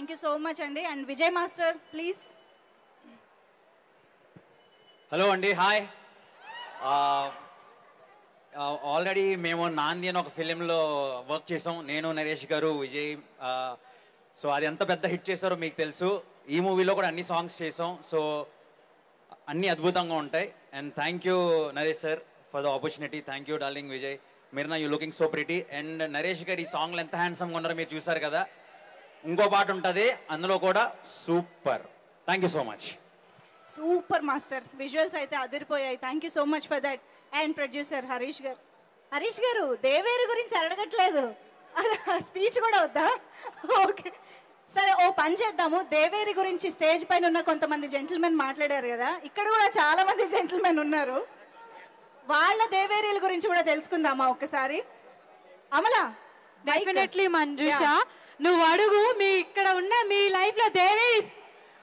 Thank you so much అండి. And Vijay master please. Hello అండి, hi. Already మేము నాంది అని ఒక ఫిలింలో వర్క్ చేసాం, నేను నరేష్ గారు విజయ్. సో అది ఎంత పెద్ద హిట్ చేశారో మీకు తెలుసు. ఈ మూవీలో కూడా అన్ని సాంగ్స్ చేసాం, సో అన్నీ అద్భుతంగా ఉంటాయి. And thank you Naresh sir for the opportunity. Thank you darling Vijay. Mirna you looking so pretty. And Naresh గారు ఈ సాంగ్లు ఎంత హ్యాండ్సమ్గా ఉన్నారో మీరు చూసారు కదా. ఇంకో పాట ఉంటుంది అందులో కూడా super. Thank you so much. Super master, visuals అయితే అదిరిపోయాయి. Thank you so much for that. And producer Harish గారు. హరీష్ గారు దేవేరు గురించి అడగట్లేదు, స్పీచ్ కూడా వద్దా? ఓకే సరే, ఓ పని చేద్దాము. దేవేరి గురించి స్టేజ్ పైన ఉన్న కొంతమంది జెంటిల్మెన్ మాట్లాడారు కదా, ఇక్కడ కూడా చాలా మంది జెంటిల్మెన్ ఉన్నారు, వాళ్ళ దేవేరీల గురించి కూడా తెలుసుకుందామా ఒక్కసారి? అమలా, డెఫినెట్లీ మంజుషా, నువ్వు అడుగు. మీ ఇక్కడ ఉన్న మీ లైఫ్ లో దేవే